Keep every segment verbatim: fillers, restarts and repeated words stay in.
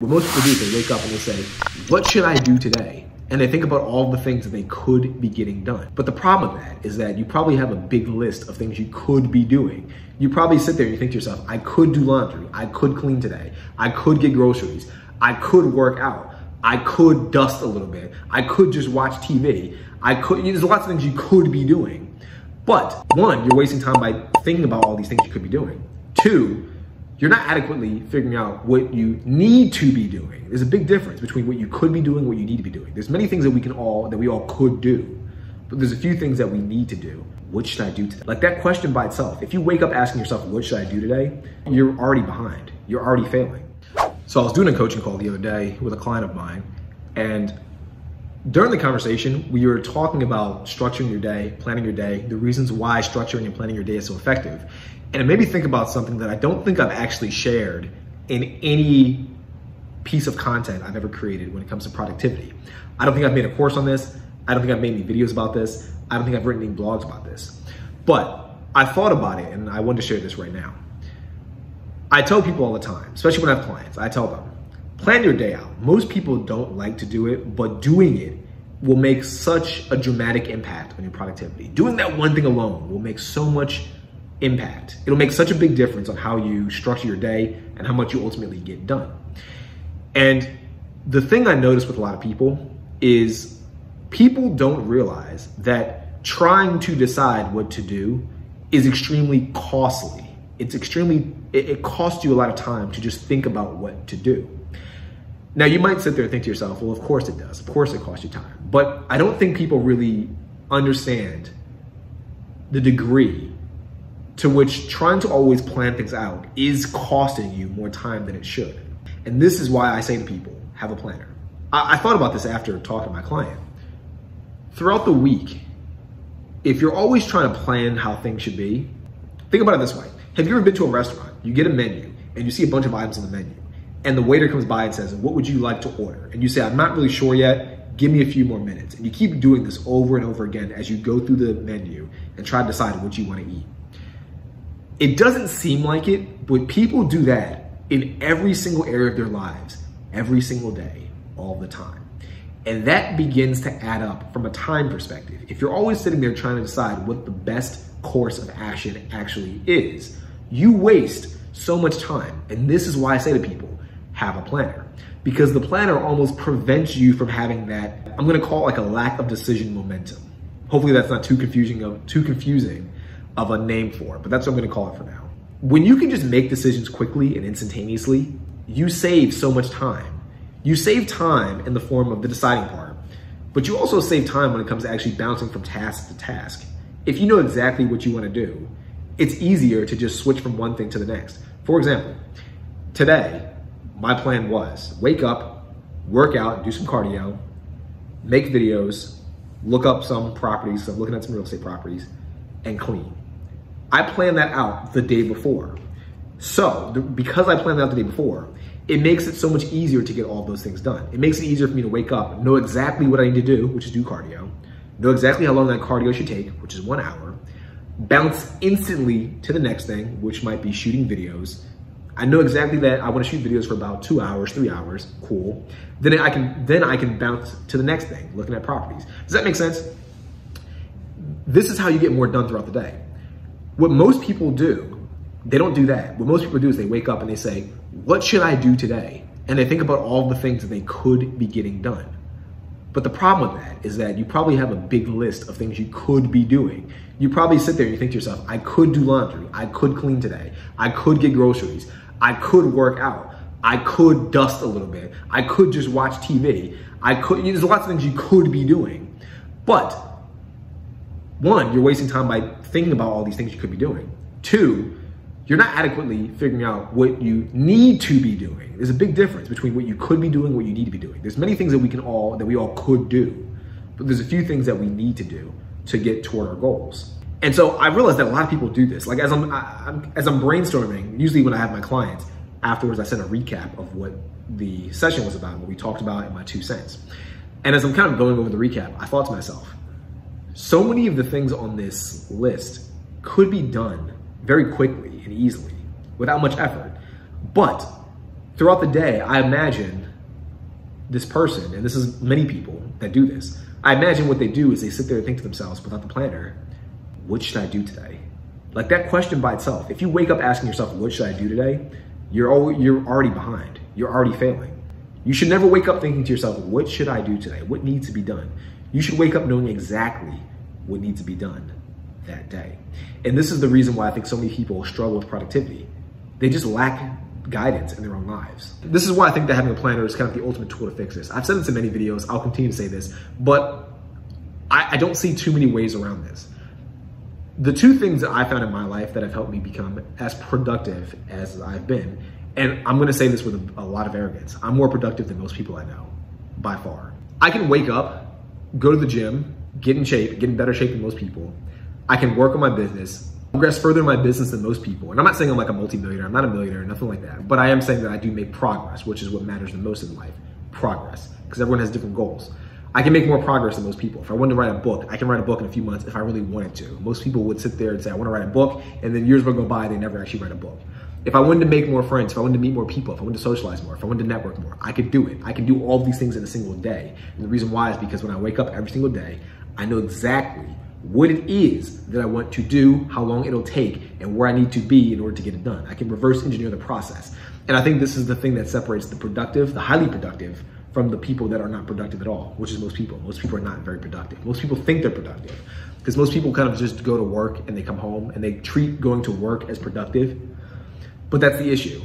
Well, most people do, they wake up and they say, what should I do today? And they think about all the things that they could be getting done. But the problem with that is that you probably have a big list of things you could be doing. You probably sit there and you think to yourself, I could do laundry, I could clean today, I could get groceries, I could work out, I could dust a little bit, I could just watch T V, I could, there's lots of things you could be doing. But one, you're wasting time by thinking about all these things you could be doing. Two, you're not adequately figuring out what you need to be doing. There's a big difference between what you could be doing and what you need to be doing. There's many things that we can all, that we all could do, but there's a few things that we need to do. What should I do today? Like that question by itself, if you wake up asking yourself, what should I do today? You're already behind, you're already failing. So I was doing a coaching call the other day with a client of mine, and during the conversation, we were talking about structuring your day, planning your day, the reasons why structuring and planning your day is so effective. And it made me think about something that I don't think I've actually shared in any piece of content I've ever created when it comes to productivity. I don't think I've made a course on this. I don't think I've made any videos about this. I don't think I've written any blogs about this. But I thought about it and I wanted to share this right now. I tell people all the time, especially when I have clients, I tell them, plan your day out. Most people don't like to do it, but doing it will make such a dramatic impact on your productivity. Doing that one thing alone will make so much impact. It'll make such a big difference on how you structure your day and how much you ultimately get done. And the thing I noticed with a lot of people is people don't realize that trying to decide what to do is extremely costly. It's extremely, it, it costs you a lot of time to just think about what to do. Now you might sit there and think to yourself, well, of course it does. Of course it costs you time. But I don't think people really understand the degree to which trying to always plan things out is costing you more time than it should. And this is why I say to people, have a planner. I, I thought about this after talking to my client. Throughout the week, if you're always trying to plan how things should be, think about it this way. Have you ever been to a restaurant, you get a menu, and you see a bunch of items on the menu, and the waiter comes by and says, what would you like to order? And you say, I'm not really sure yet, give me a few more minutes. And you keep doing this over and over again as you go through the menu and try to decide what you want to eat. It doesn't seem like it, but people do that in every single area of their lives, every single day, all the time. And that begins to add up from a time perspective. If you're always sitting there trying to decide what the best course of action actually is, you waste so much time. And this is why I say to people, have a planner. Because the planner almost prevents you from having that, I'm gonna call it like a lack of decision momentum. Hopefully that's not too confusing of, too confusing. of a name for it, but that's what I'm gonna call it for now. When you can just make decisions quickly and instantaneously, you save so much time. You save time in the form of the deciding part, but you also save time when it comes to actually bouncing from task to task. If you know exactly what you wanna do, it's easier to just switch from one thing to the next. For example, today, my plan was wake up, work out, do some cardio, make videos, look up some properties, so I'm looking at some real estate properties, and clean. I planned that out the day before. So because I planned that out the day before, it makes it so much easier to get all those things done. It makes it easier for me to wake up, know exactly what I need to do, which is do cardio, know exactly how long that cardio should take, which is one hour, bounce instantly to the next thing, which might be shooting videos. I know exactly that I want to shoot videos for about two hours, three hours, cool. Then I can, then I can bounce to the next thing, looking at properties. Does that make sense? This is how you get more done throughout the day. What most people do, they don't do that. What most people do is they wake up and they say, what should I do today? And they think about all the things that they could be getting done. But the problem with that is that you probably have a big list of things you could be doing. You probably sit there and you think to yourself, I could do laundry, I could clean today, I could get groceries, I could work out, I could dust a little bit, I could just watch T V, I could, there's lots of things you could be doing. But one, you're wasting time by thinking about all these things you could be doing. Two, you're not adequately figuring out what you need to be doing. There's a big difference between what you could be doing and what you need to be doing. There's many things that we can all, that we all could do, but there's a few things that we need to do to get toward our goals. And so I realized that a lot of people do this. Like as I'm, I, I'm as I'm brainstorming, usually when I have my clients, afterwards I send a recap of what the session was about, what we talked about and my two cents. And as I'm kind of going over the recap, I thought to myself, so many of the things on this list could be done very quickly and easily without much effort, but throughout the day, I imagine this person, and this is many people that do this, I imagine what they do is they sit there and think to themselves without the planner, what should I do today? Like that question by itself, if you wake up asking yourself, what should I do today? You're, all, you're already behind. You're already failing. You should never wake up thinking to yourself, what should I do today? What needs to be done? You should wake up knowing exactly what needs to be done that day. And this is the reason why I think so many people struggle with productivity. They just lack guidance in their own lives. This is why I think that having a planner is kind of the ultimate tool to fix this. I've said this in many videos, I'll continue to say this, but I, I don't see too many ways around this. The two things that I found in my life that have helped me become as productive as I've been, and I'm gonna say this with a, a lot of arrogance, I'm more productive than most people I know, by far. I can wake up, go to the gym, get in shape, get in better shape than most people. I can work on my business, progress further in my business than most people. And I'm not saying I'm like a multi-millionaire, I'm not a millionaire, nothing like that. But I am saying that I do make progress, which is what matters the most in life, progress. Because everyone has different goals. I can make more progress than most people. If I wanted to write a book, I can write a book in a few months if I really wanted to. Most people would sit there and say, I wanna write a book, and then years will go by, they never actually write a book. If I wanted to make more friends, if I wanted to meet more people, if I wanted to socialize more, if I wanted to network more, I could do it. I can do all these things in a single day. And the reason why is because when I wake up every single day, I know exactly what it is that I want to do, how long it'll take, and where I need to be in order to get it done. I can reverse engineer the process. And I think this is the thing that separates the productive, the highly productive, from the people that are not productive at all, which is most people. Most people are not very productive. Most people think they're productive because most people kind of just go to work and they come home and they treat going to work as productive. But that's the issue.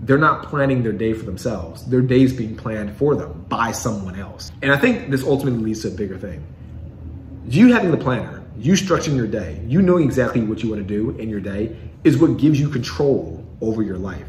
They're not planning their day for themselves. Their day's being planned for them by someone else. And I think this ultimately leads to a bigger thing. You having the planner, you structuring your day, you knowing exactly what you want to do in your day is what gives you control over your life.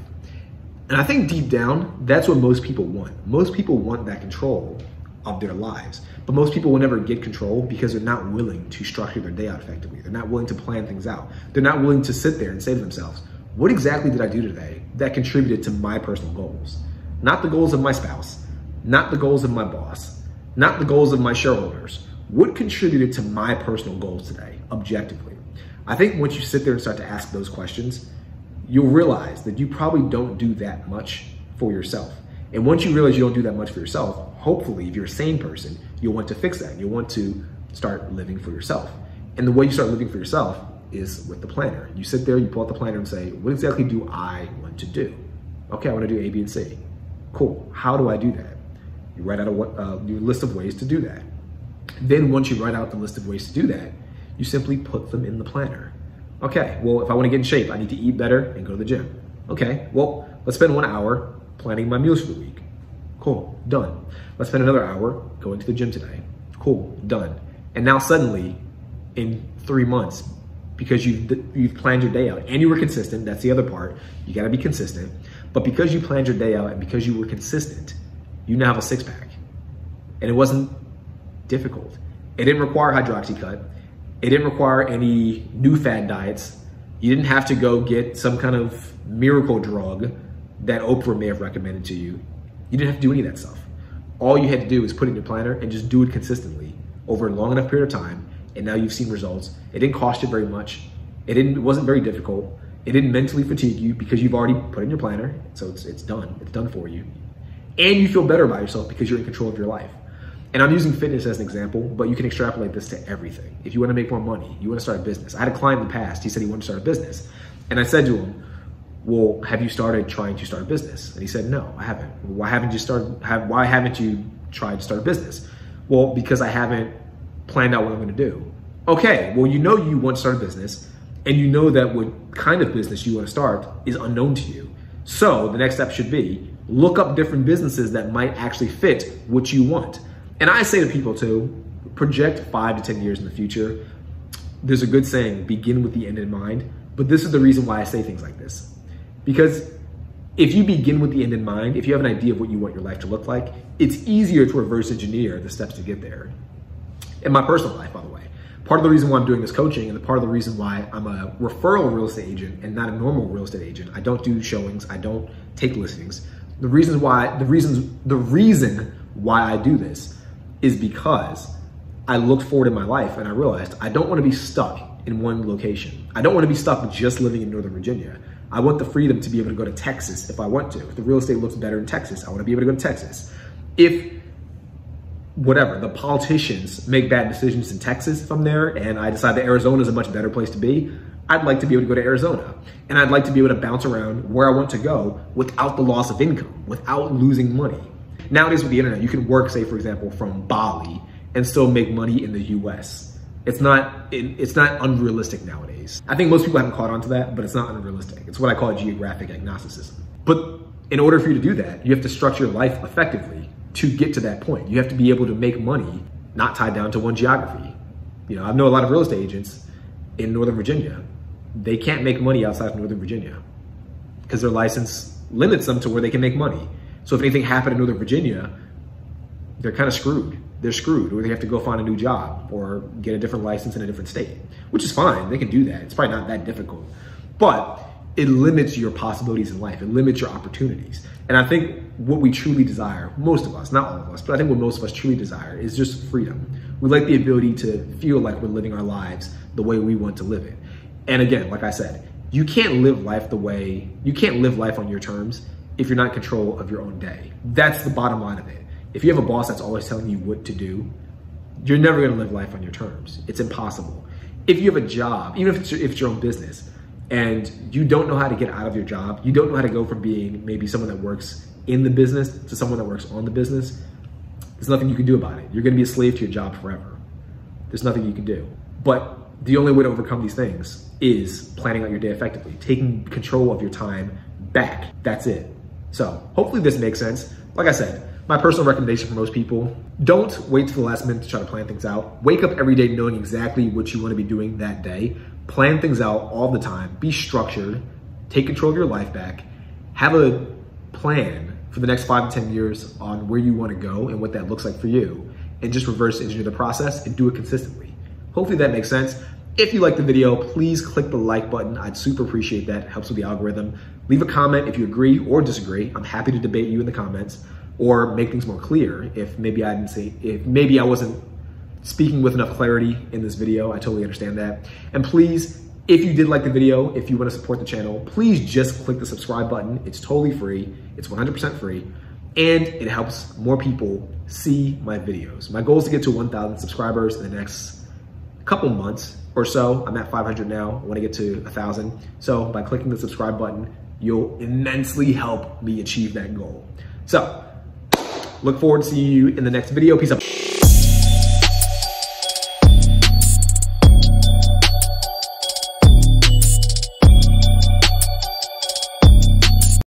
And I think deep down, that's what most people want. Most people want that control of their lives, but most people will never get control because they're not willing to structure their day out effectively. They're not willing to plan things out. They're not willing to sit there and say to themselves, what exactly did I do today that contributed to my personal goals? Not the goals of my spouse, not the goals of my boss, not the goals of my shareholders. What contributed to my personal goals today, objectively? I think once you sit there and start to ask those questions, you'll realize that you probably don't do that much for yourself. And once you realize you don't do that much for yourself, hopefully, if you're a sane person, you'll want to fix that. You'll want to start living for yourself. And the way you start living for yourself is with the planner. You sit there, you pull out the planner and say, what exactly do I want to do? Okay, I want to do A, B, and C. Cool, how do I do that? You write out a uh, your list of ways to do that. Then once you write out the list of ways to do that, you simply put them in the planner. Okay, well, if I wanna get in shape, I need to eat better and go to the gym. Okay, well, let's spend one hour planning my meals for the week. Cool, done. Let's spend another hour going to the gym today. Cool, done. And now suddenly, in three months, because you've, you've planned your day out and you were consistent, that's the other part, you gotta be consistent, but because you planned your day out and because you were consistent, you now have a six pack. And it wasn't difficult. It didn't require hydroxycut. It didn't require any new fad diets. You didn't have to go get some kind of miracle drug that Oprah may have recommended to you. You didn't have to do any of that stuff. All you had to do is put it in your planner and just do it consistently over a long enough period of time. And now you've seen results. It didn't cost you very much. It didn't, it wasn't very difficult. It didn't mentally fatigue you because you've already put it in your planner. So it's, it's done, it's done for you. And you feel better about yourself because you're in control of your life. And I'm using fitness as an example, but you can extrapolate this to everything. If you want to make more money, you want to start a business. I had a client in the past, he said he wanted to start a business. And I said to him, well, have you started trying to start a business? And he said, no, I haven't. Why haven't you started, have, why haven't you tried to start a business? Well, because I haven't planned out what I'm going to do. Okay, well, you know you want to start a business and you know that what kind of business you want to start is unknown to you. So the next step should be look up different businesses that might actually fit what you want. And I say to people too, project five to ten years in the future. There's a good saying, begin with the end in mind. But this is the reason why I say things like this. Because if you begin with the end in mind, if you have an idea of what you want your life to look like, it's easier to reverse engineer the steps to get there. In my personal life, by the way, part of the reason why I'm doing this coaching and the part of the reason why I'm a referral real estate agent and not a normal real estate agent, I don't do showings, I don't take listings. The reasons why, the reasons, the reason why I do this is because I looked forward in my life and I realized I don't wanna be stuck in one location. I don't wanna be stuck just living in Northern Virginia. I want the freedom to be able to go to Texas if I want to. If the real estate looks better in Texas, I want to be able to go to Texas. If whatever, the politicians make bad decisions in Texas if I'm there and I decide that Arizona is a much better place to be, I'd like to be able to go to Arizona. And I'd like to be able to bounce around where I want to go without the loss of income, without losing money. Nowadays with the internet, you can work, say for example, from Bali and still make money in the U S. It's not, it, it's not unrealistic nowadays. I think most people haven't caught on to that, but it's not unrealistic. It's what I call geographic agnosticism. But in order for you to do that, you have to structure your life effectively to get to that point. You have to be able to make money not tied down to one geography. You know, I know a lot of real estate agents in Northern Virginia. They can't make money outside of Northern Virginia because their license limits them to where they can make money. So if anything happened in Northern Virginia, they're kind of screwed. They're screwed, or they have to go find a new job or get a different license in a different state, which is fine. They can do that. It's probably not that difficult, but it limits your possibilities in life. It limits your opportunities. And I think what we truly desire, most of us, not all of us, but I think what most of us truly desire is just freedom. We like the ability to feel like we're living our lives the way we want to live it. And again, like I said, you can't live life the way, you can't live life on your terms if you're not in control of your own day. That's the bottom line of it. If you have a boss that's always telling you what to do, you're never gonna live life on your terms. It's impossible. If you have a job, even if it's your, if it's your own business, and you don't know how to get out of your job, you don't know how to go from being maybe someone that works in the business to someone that works on the business, there's nothing you can do about it. You're gonna be a slave to your job forever. There's nothing you can do. But the only way to overcome these things is planning out your day effectively, taking control of your time back. That's it. So hopefully this makes sense. Like I said, my personal recommendation for most people, don't wait till the last minute to try to plan things out. Wake up every day knowing exactly what you want to be doing that day. Plan things out all the time. Be structured. Take control of your life back. Have a plan for the next five to ten years on where you want to go and what that looks like for you. And just reverse engineer the process and do it consistently. Hopefully that makes sense. If you liked the video, please click the like button. I'd super appreciate that. It helps with the algorithm. Leave a comment if you agree or disagree. I'm happy to debate you in the comments or make things more clear if maybe I didn't say, if maybe I wasn't speaking with enough clarity in this video. I totally understand that. And please, if you did like the video, if you want to support the channel, please just click the subscribe button. It's totally free. It's one hundred percent free. And it helps more people see my videos. My goal is to get to one thousand subscribers in the next couple months or so. I'm at five hundred now. I want to get to one thousand. So by clicking the subscribe button, you'll immensely help me achieve that goal. So look forward to seeing you in the next video. Peace out.